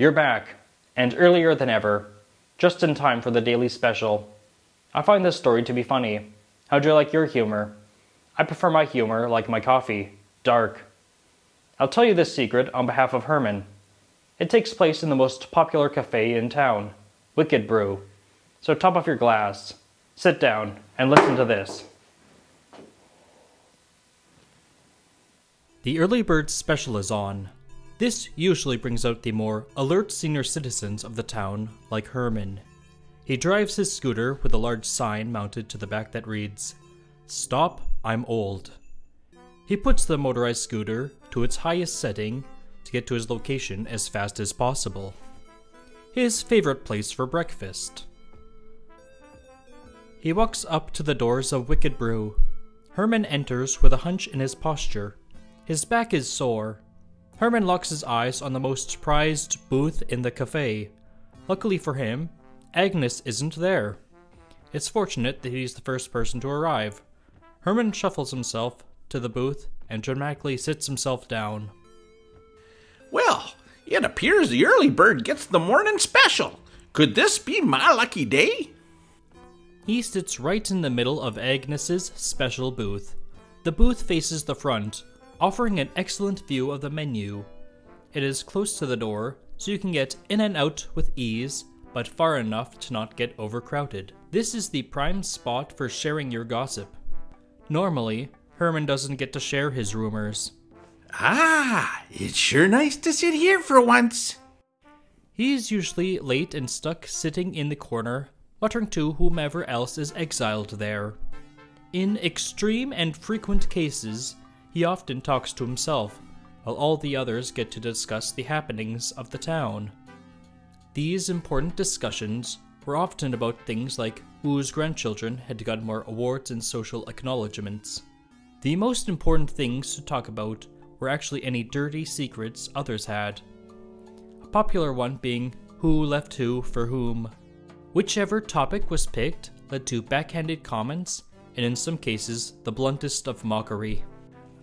You're back, and earlier than ever, just in time for the daily special. I find this story to be funny. How'd you like your humor? I prefer my humor, like my coffee, dark. I'll tell you this secret on behalf of Herman. It takes place in the most popular cafe in town, Wicked Brew. So top off your glass, sit down, and listen to this. The early bird special is on. This usually brings out the more alert senior citizens of the town, like Herman. He drives his scooter with a large sign mounted to the back that reads, "Stop, I'm old." He puts the motorized scooter to its highest setting to get to his location as fast as possible. His favorite place for breakfast. He walks up to the doors of Wicked Brew. Herman enters with a hunch in his posture. His back is sore. Herman locks his eyes on the most prized booth in the cafe. Luckily for him, Agnes isn't there. It's fortunate that he's the first person to arrive. Herman shuffles himself to the booth and dramatically sits himself down. "Well, it appears the early bird gets the morning special. Could this be my lucky day?" He sits right in the middle of Agnes's special booth. The booth faces the front, offering an excellent view of the menu. It is close to the door, so you can get in and out with ease, but far enough to not get overcrowded. This is the prime spot for sharing your gossip. Normally, Herman doesn't get to share his rumors. "Ah, it's sure nice to sit here for once." He's usually late and stuck sitting in the corner, muttering to whomever else is exiled there. In extreme and frequent cases, he often talks to himself, while all the others get to discuss the happenings of the town. These important discussions were often about things like whose grandchildren had gotten more awards and social acknowledgements. The most important things to talk about were actually any dirty secrets others had. A popular one being who left who for whom. Whichever topic was picked led to backhanded comments, and in some cases, the bluntest of mockery.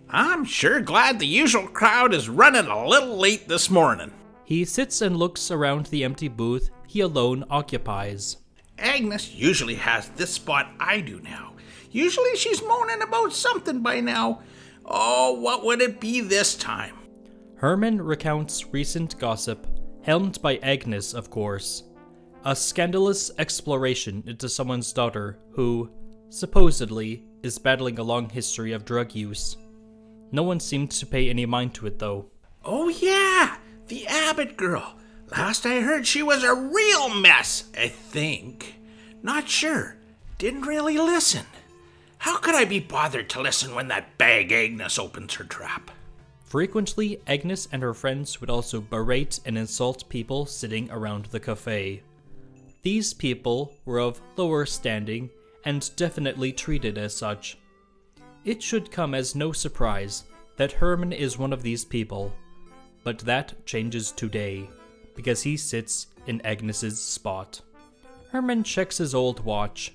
"I'm sure glad the usual crowd is running a little late this morning." He sits and looks around the empty booth he alone occupies. "Agnes usually has this spot I do now. Usually she's moaning about something by now. Oh, what would it be this time?" Herman recounts recent gossip, helmed by Agnes, of course. A scandalous exploration into someone's daughter who, supposedly, is battling a long history of drug use. No one seemed to pay any mind to it, though. "Oh yeah, the Abbott girl. Last I heard she was a real mess, I think. Not sure. Didn't really listen. How could I be bothered to listen when that bag Agnes opens her trap?" Frequently, Agnes and her friends would also berate and insult people sitting around the cafe. These people were of lower standing and definitely treated as such. It should come as no surprise that Herman is one of these people, but that changes today because he sits in Agnes's spot. Herman checks his old watch.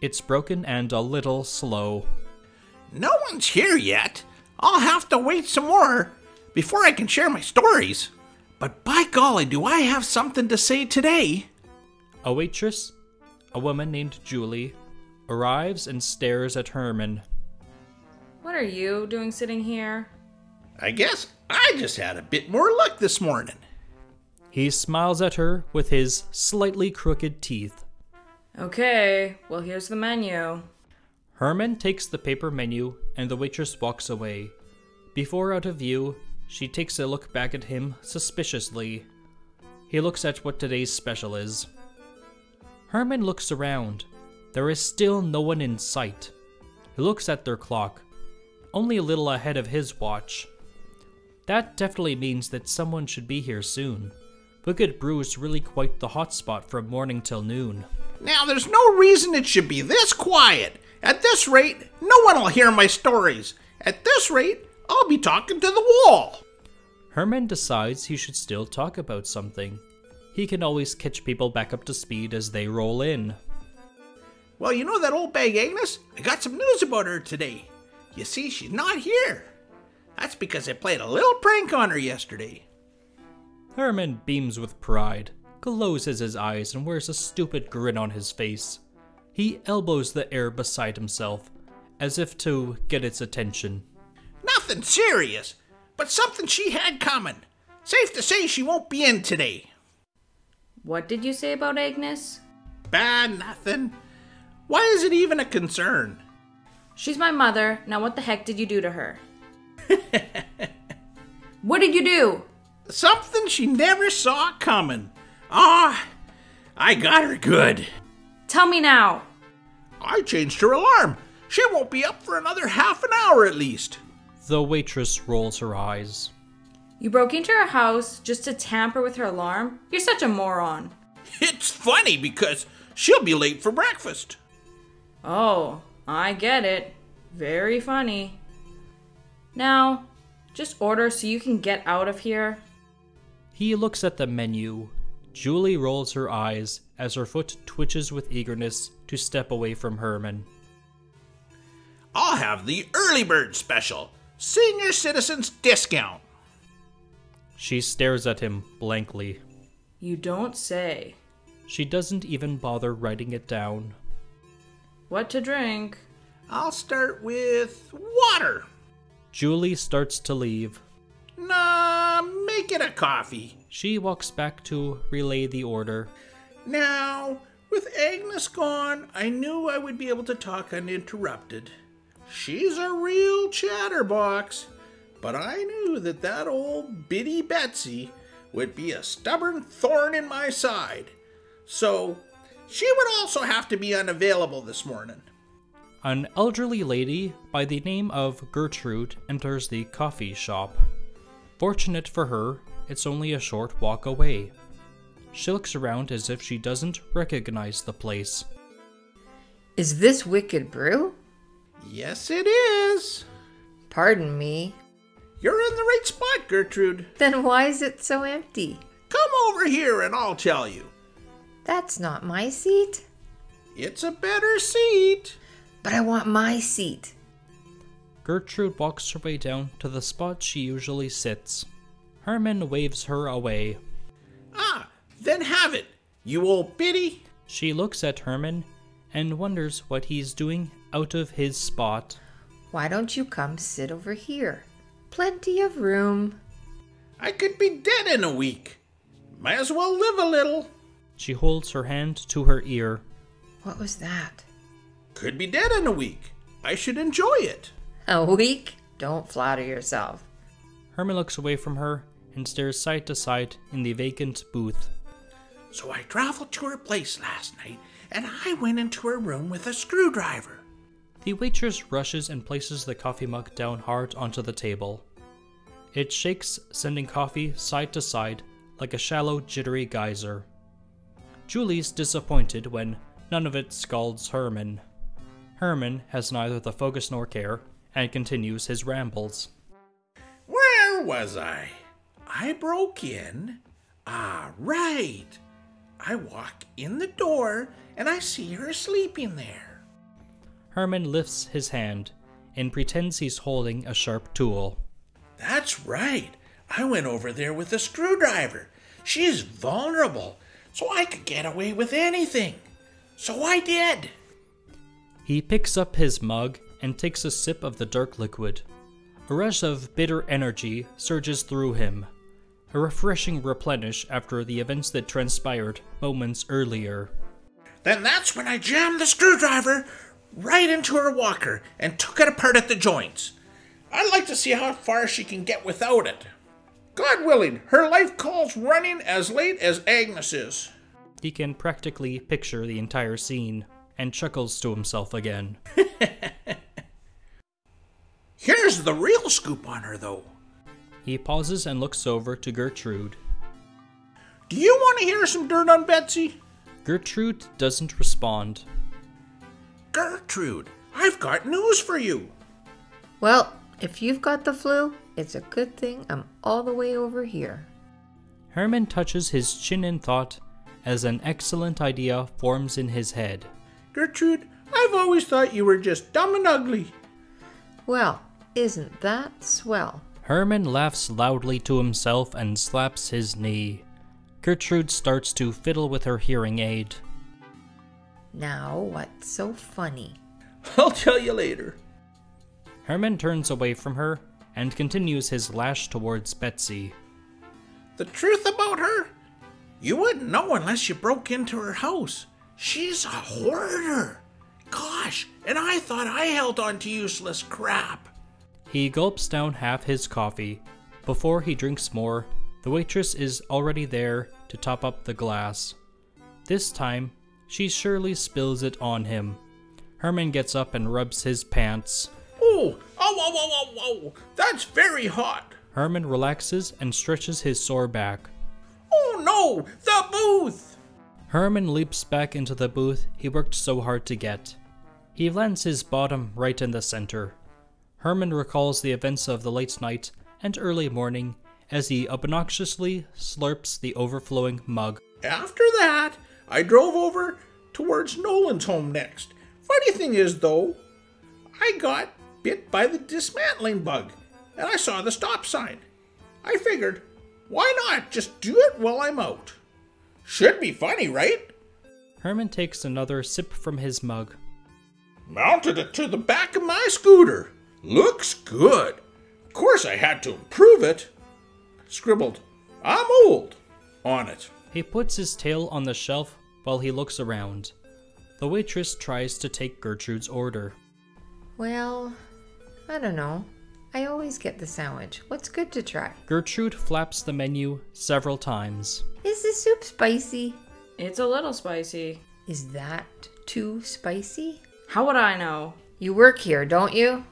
It's broken and a little slow. "No one's here yet. I'll have to wait some more before I can share my stories. But by golly, do I have something to say today." A waitress, a woman named Julie, arrives and stares at Herman. "What are you doing sitting here?" "I guess I just had a bit more luck this morning." He smiles at her with his slightly crooked teeth. "Okay, well here's the menu." Herman takes the paper menu and the waitress walks away. Before out of view, she takes a look back at him suspiciously. He looks at what today's special is. Herman looks around. There is still no one in sight. He looks at their clock, only a little ahead of his watch. That definitely means that someone should be here soon. Wicked Brew is really quite the hotspot from morning till noon. "Now, there's no reason it should be this quiet. At this rate, no one will hear my stories. At this rate, I'll be talking to the wall." Herman decides he should still talk about something. He can always catch people back up to speed as they roll in. "Well, you know that old bag Agnes? I got some news about her today. You see, she's not here. That's because I played a little prank on her yesterday." Herman beams with pride, closes his eyes, and wears a stupid grin on his face. He elbows the air beside himself, as if to get its attention. Nothing serious, but something she had coming. Safe to say she won't be in today. What did you say about Agnes? Bah, nothing. Why is it even a concern? She's my mother. Now what the heck did you do to her? What did you do? Something she never saw coming. Ah, I got her good. Tell me now. I changed her alarm. She won't be up for another half an hour at least. The waitress rolls her eyes. You broke into her house just to tamper with her alarm? You're such a moron. It's funny because she'll be late for breakfast. Oh, I get it. Very funny. Now, just order so you can get out of here. He looks at the menu. Julie rolls her eyes as her foot twitches with eagerness to step away from Herman. I'll have the early bird special. Senior citizens discount. She stares at him blankly. You don't say. She doesn't even bother writing it down. What to drink? I'll start with water. Julie starts to leave. Nah, make it a coffee. She walks back to relay the order. Now, with Agnes gone, I knew I would be able to talk uninterrupted. She's a real chatterbox, but I knew that old Biddy Betsy would be a stubborn thorn in my side. So, she would also have to be unavailable this morning. An elderly lady by the name of Gertrude enters the coffee shop. Fortunate for her, it's only a short walk away. She looks around as if she doesn't recognize the place. Is this Wicked Brew? Yes, it is. Pardon me. You're in the right spot, Gertrude. Then why is it so empty? Come over here and I'll tell you. That's not my seat. It's a better seat. But I want my seat. Gertrude walks her way down to the spot she usually sits. Herman waves her away. Ah, then have it, you old biddy. She looks at Herman and wonders what he's doing out of his spot. Why don't you come sit over here? Plenty of room. I could be dead in a week. Might as well live a little. She holds her hand to her ear. What was that? Could be dead in a week. I should enjoy it. A week? Don't flatter yourself. Herman looks away from her and stares side to side in the vacant booth. So I traveled to her place last night, and I went into her room with a screwdriver. The waitress rushes and places the coffee mug down hard onto the table. It shakes, sending coffee side to side like a shallow, jittery geyser. Julie's disappointed when none of it scalds Herman. Herman has neither the focus nor care, and continues his rambles. Where was I? I broke in. Ah, right. I walk in the door, and I see her sleeping there. Herman lifts his hand, and pretends he's holding a sharp tool. That's right. I went over there with a screwdriver. She's vulnerable, so I could get away with anything. So I did. He picks up his mug and takes a sip of the dark liquid. A rush of bitter energy surges through him, a refreshing replenish after the events that transpired moments earlier. Then that's when I jammed the screwdriver right into her walker and took it apart at the joints. I'd like to see how far she can get without it. God willing, her life calls running as late as Agnes is. He can practically picture the entire scene and chuckles to himself again. Here's the real scoop on her, though. He pauses and looks over to Gertrude. Do you want to hear some dirt on Betsy? Gertrude doesn't respond. Gertrude, I've got news for you. Well, if you've got the flu, it's a good thing I'm all the way over here. Herman touches his chin in thought as an excellent idea forms in his head. Gertrude, I've always thought you were just dumb and ugly. Well, isn't that swell? Herman laughs loudly to himself and slaps his knee. Gertrude starts to fiddle with her hearing aid. Now, what's so funny? I'll tell you later. Herman turns away from her and continues his lash towards Betsy. The truth about her? You wouldn't know unless you broke into her house. She's a hoarder. Gosh, and I thought I held on to useless crap. He gulps down half his coffee. Before he drinks more, the waitress is already there to top up the glass. This time, she surely spills it on him. Herman gets up and rubs his pants. Oh, ow, ow, ow, ow, ow, that's very hot. Herman relaxes and stretches his sore back. Oh no, the booth! Herman leaps back into the booth he worked so hard to get. He lands his bottom right in the center. Herman recalls the events of the late night and early morning as he obnoxiously slurps the overflowing mug. After that, I drove over towards Nolan's home next. Funny thing is, though, I got bit by the dismantling bug, and I saw the stop sign. I figured, why not just do it while I'm out? Should be funny, right? Herman takes another sip from his mug. Mounted it to the back of my scooter. Looks good. Of course I had to improve it. Scribbled, I'm old, on it. He puts his tail on the shelf while he looks around. The waitress tries to take Gertrude's order. Well, I don't know. I always get the sandwich. What's good to try? Gertrude flaps the menu several times. Is the soup spicy? It's a little spicy. Is that too spicy? How would I know? You work here, don't you?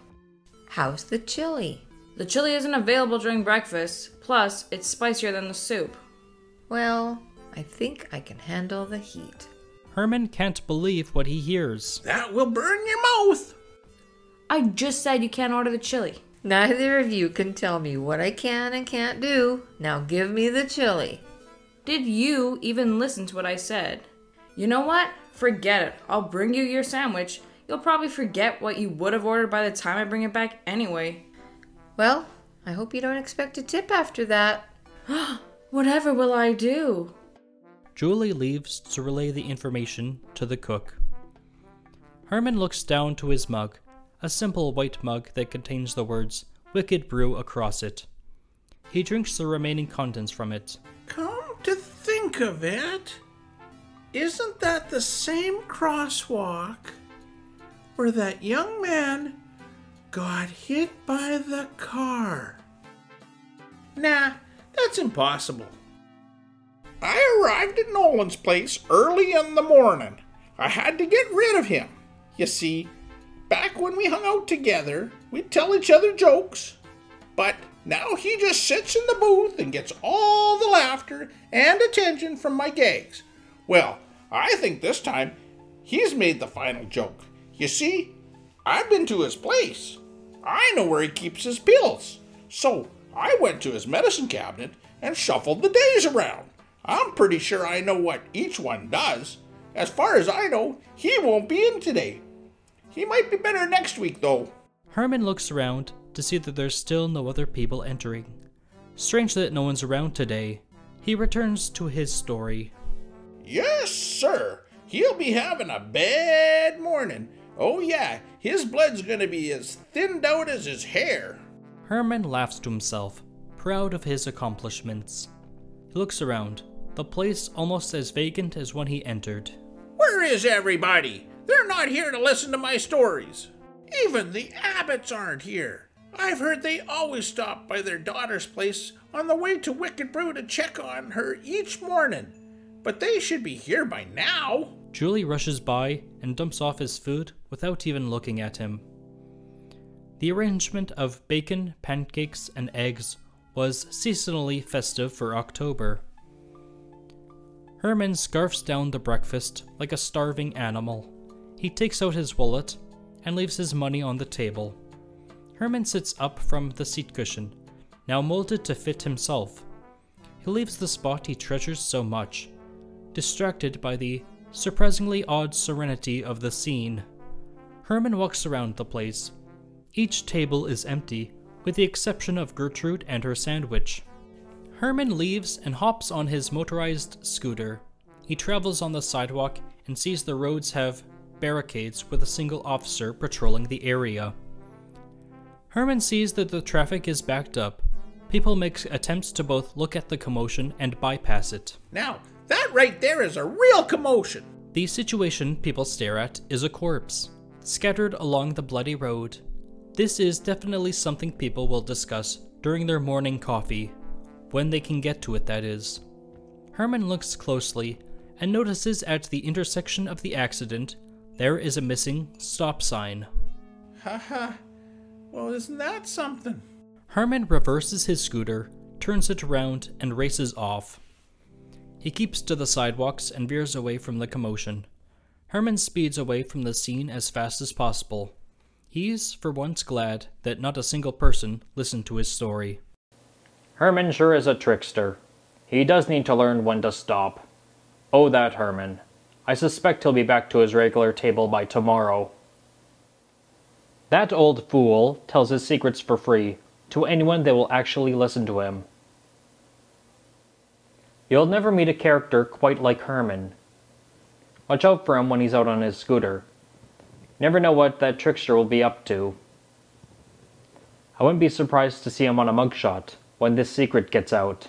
How's the chili? The chili isn't available during breakfast. Plus, it's spicier than the soup. Well, I think I can handle the heat. Herman can't believe what he hears. That will burn your mouth! I just said you can't order the chili. Neither of you can tell me what I can and can't do. Now give me the chili. Did you even listen to what I said? You know what? Forget it. I'll bring you your sandwich. You'll probably forget what you would have ordered by the time I bring it back anyway. Well, I hope you don't expect a tip after that. Whatever will I do? Julie leaves to relay the information to the cook. Herman looks down to his mug. A simple white mug that contains the words, Wicked Brew across it. He drinks the remaining contents from it. Come to think of it, isn't that the same crosswalk where that young man got hit by the car? Nah, that's impossible. I arrived at Nolan's place early in the morning. I had to get rid of him, you see. Back when we hung out together, we'd tell each other jokes, but now he just sits in the booth and gets all the laughter and attention from my gags. Well, I think this time he's made the final joke. You see, I've been to his place. I know where he keeps his pills. So I went to his medicine cabinet and shuffled the days around. I'm pretty sure I know what each one does. As far as I know, he won't be in today. He might be better next week, though. Herman looks around to see that there's still no other people entering. Strange that no one's around today. He returns to his story. Yes, sir. He'll be having a bad morning. Oh yeah, his blood's gonna be as thinned out as his hair. Herman laughs to himself, proud of his accomplishments. He looks around, the place almost as vacant as when he entered. Where is everybody? They're not here to listen to my stories. Even the Abbotts aren't here. I've heard they always stop by their daughter's place on the way to Wicked Brew to check on her each morning. But they should be here by now. Julie rushes by and dumps off his food without even looking at him. The arrangement of bacon, pancakes, and eggs was seasonally festive for October. Herman scarfs down the breakfast like a starving animal. He takes out his wallet and leaves his money on the table. Herman sits up from the seat cushion, now molded to fit himself. He leaves the spot he treasures so much, distracted by the surprisingly odd serenity of the scene. Herman walks around the place. Each table is empty, with the exception of Gertrude and her sandwich. Herman leaves and hops on his motorized scooter. He travels on the sidewalk and sees the roads have barricades with a single officer patrolling the area. Herman sees that the traffic is backed up. People make attempts to both look at the commotion and bypass it. Now, that right there is a real commotion! The situation people stare at is a corpse, scattered along the bloody road. This is definitely something people will discuss during their morning coffee, when they can get to it, that is. Herman looks closely and notices at the intersection of the accident, there is a missing stop sign. Haha, well isn't that something? Herman reverses his scooter, turns it around, and races off. He keeps to the sidewalks and veers away from the commotion. Herman speeds away from the scene as fast as possible. He's for once glad that not a single person listened to his story. Herman sure is a trickster. He does need to learn when to stop. Oh, that Herman. I suspect he'll be back to his regular table by tomorrow. That old fool tells his secrets for free to anyone that will actually listen to him. You'll never meet a character quite like Herman. Watch out for him when he's out on his scooter. Never know what that trickster will be up to. I wouldn't be surprised to see him on a mugshot when this secret gets out.